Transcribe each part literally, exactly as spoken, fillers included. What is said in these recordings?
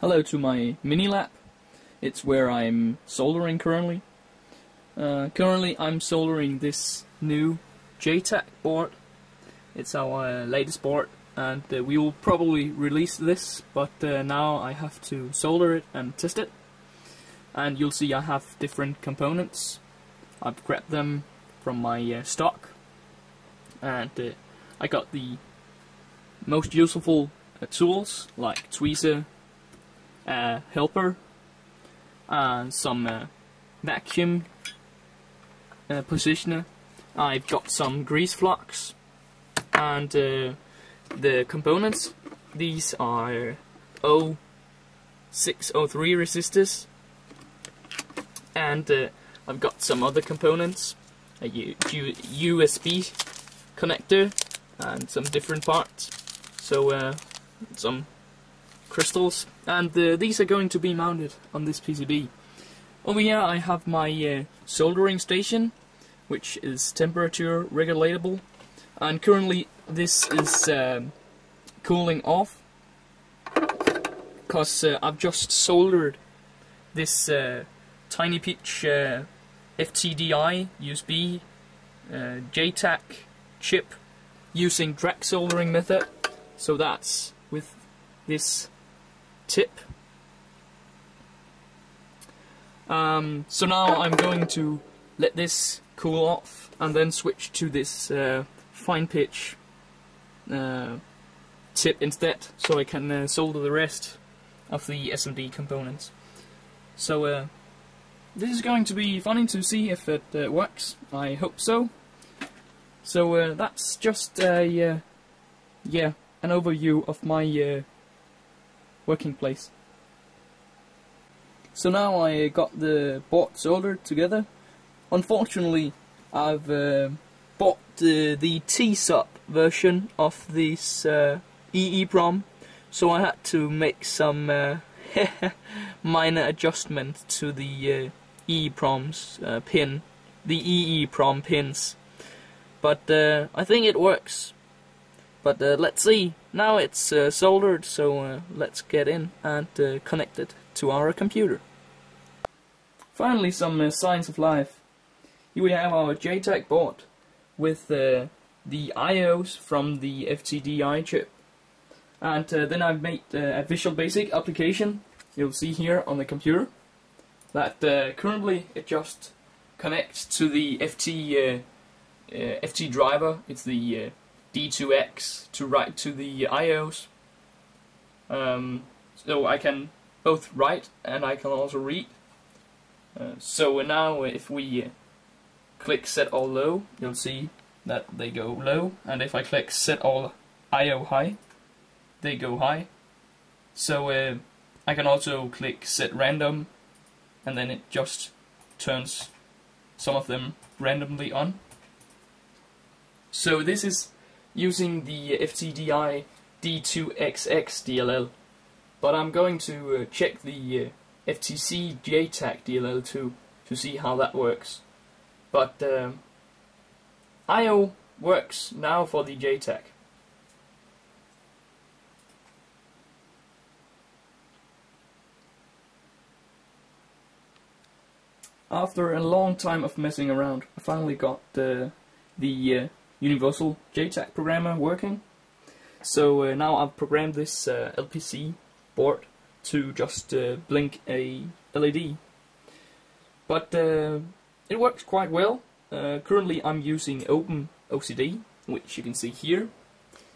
Hello to my mini lab. It's where I'm soldering currently. Uh, currently I'm soldering this new J TAG board. It's our uh, latest board, and uh, we will probably release this, but uh, now I have to solder it and test it. And you'll see I have different components. I've grabbed them from my uh, stock, and uh, I got the most useful uh, tools like tweezer, Uh, helper, and uh, some uh, vacuum uh, positioner. I've got some grease flux, and uh, the components. These are oh six oh three resistors, and uh, I've got some other components, a U U S B connector, and some different parts. So uh, some crystals, and uh, these are going to be mounted on this P C B. Over here I have my uh, soldering station, which is temperature regulatable, and currently this is um, cooling off because uh, I've just soldered this uh, tiny pitch uh, F T D I U S B uh, J TAG chip using drag soldering method. So that's with this tip. Um, so now I'm going to let this cool off and then switch to this uh, fine pitch uh, tip instead, so I can uh, solder the rest of the S M D components. So uh, this is going to be fun to see if it uh, works. I hope so. So uh, that's just a uh, yeah an overview of my uh, working place. So now I got the board soldered together. Unfortunately, I've uh, bought uh, the T SOP version of this uh, E E PROM, so I had to make some uh, minor adjustments to the uh, E E PROM's uh, pin, the E E PROM pins. But uh, I think it works. But uh, let's see. Now it's uh, soldered, so uh, let's get in and uh, connect it to our computer. Finally, some uh, signs of life. Here we have our J TAG board with uh, the I Os from the F T D I chip. And uh, then I've made uh, a Visual Basic application, you'll see here on the computer, that uh, currently it just connects to the F T, uh, uh, F T driver. It's the uh, D two X to write to the I Os, um, so I can both write and I can also read. Uh, so now if we uh, click set all low, you'll see that they go low, and if I click set all I O high, they go high. So uh, I can also click set random, and then it just turns some of them randomly on. So this is using the F T D I D two X X D L L, but I'm going to uh, check the uh, F T C J TAG D L L too, to see how that works. But um, I O works now for the J TAG. After a long time of messing around, I finally got uh, the uh, Universal J TAG programmer working. So uh, now I've programmed this uh, L P C board to just uh, blink a L E D. But uh, it works quite well. Uh, currently I'm using Open O C D, which you can see here.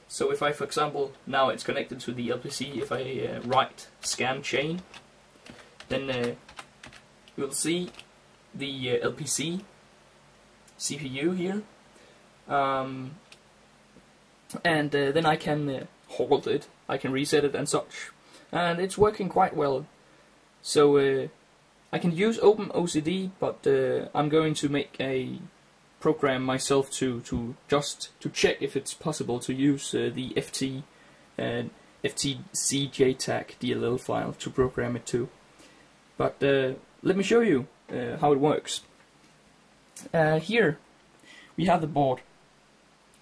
So if I, for example, now it's connected to the L P C, if I uh, write scan chain, then uh, you'll see the uh, L P C C P U here. Um, and uh, then I can uh, halt it, I can reset it and such, and it's working quite well. So uh, I can use Open O C D, but uh, I'm going to make a program myself to, to just to check if it's possible to use uh, the F T and uh, F T C J TAG D L L file to program it to. But uh, let me show you uh, how it works. Uh, here we have the board,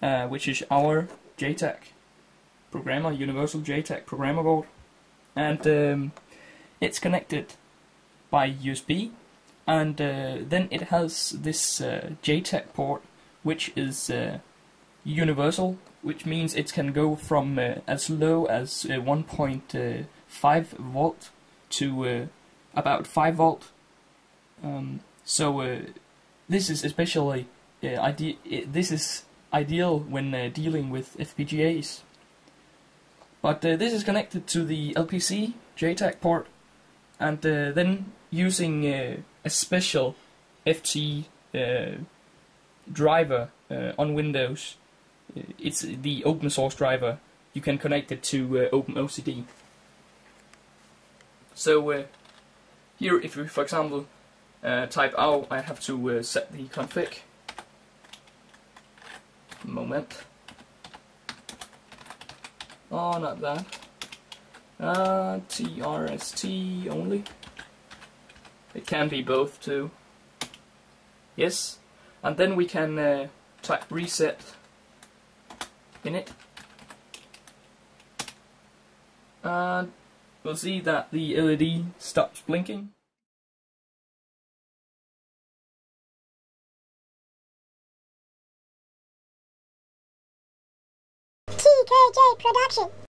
Uh, which is our J TAG programmer, Universal J TAG programmer board, and um, it's connected by U S B, and uh, then it has this uh, J TAG port, which is uh, universal, which means it can go from uh, as low as uh, one point five volt to uh, about five volt. Um, so uh, this is especially uh, ide this is ideal when uh, dealing with F P G As. But uh, this is connected to the L P C J TAG port, and uh, then using uh, a special F T uh, driver uh, on Windows. It's the open source driver. You can connect it to uh, OpenOCD. So uh, here, if we, for example, uh, type out, I have to uh, set the config. Moment. Oh, not that. Uh, T R S T only. It can be both too. Yes, and then we can uh, type reset in it, and we'll see that the L E D stops blinking. T K J Production.